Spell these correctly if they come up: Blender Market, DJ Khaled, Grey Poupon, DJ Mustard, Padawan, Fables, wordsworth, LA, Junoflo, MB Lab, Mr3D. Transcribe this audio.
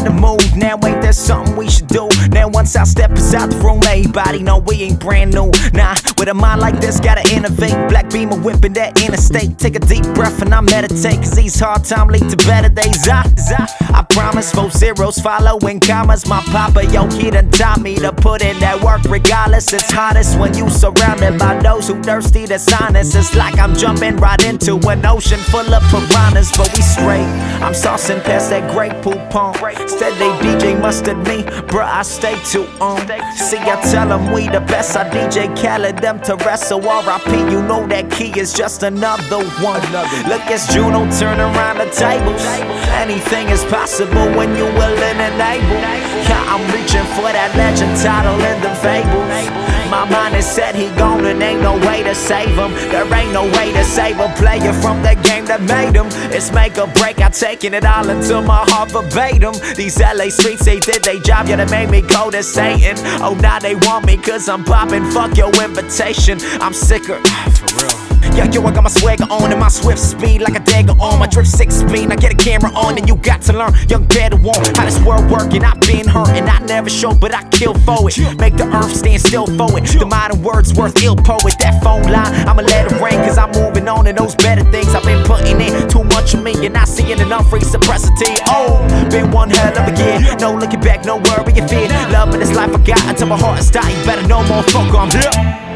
in the mood. Now ain't that something we should do? Now once I step inside the room, everybody know we ain't brand new. Nah, with a mind like this, gotta innovate. Black Beamer whipping that interstate. Take a deep breath and I meditate, cause these hard times lead to better days. I promise, 4 zeros following commas. My papa, yo, he done taught me to put in that work regardless. It's hottest when you surrounded by those who thirsty, that's honest. It's like I'm jumping right into an ocean full of piranhas, but we straight. I'm saucing past that Grey Poupon. Instead they DJ Mustard me, bruh, I stay too on. See, I tell them we the best. I DJ Khaled, them to wrestle. R.I.P. You know that key is just another one. Look, it's Juno, turn around the tables. Anything is possible when you willing and able. Yeah, I'm reaching for that legend title in the fables. My mind is set, he gone and ain't no way to save him. There ain't no way to save a player from the game that made him. It's make or break, I'm taking it all until my heart verbatim. These LA streets, they did they job, yeah, they made me go to Satan. Oh, now they want me cause I'm popping, fuck your invitation. I'm sicker, for real. Yo, yo, I got my swagger on and my swift speed like a dagger on. My drip 6 feet, I get a camera on and you got to learn, young Padawan, how this world working. I've been hurting, I never show, but I kill for it. Make the earth stand still for it. The modern words worth ill poet. That phone line, I'ma let it ring cause I'm moving on to those better things. I've been putting in too much of me and not seeing enough reciprocity. Oh, been one hell of a year. No looking back, no worry and fear. Love in this life I got until my heart is dying. Better no more, fuck on.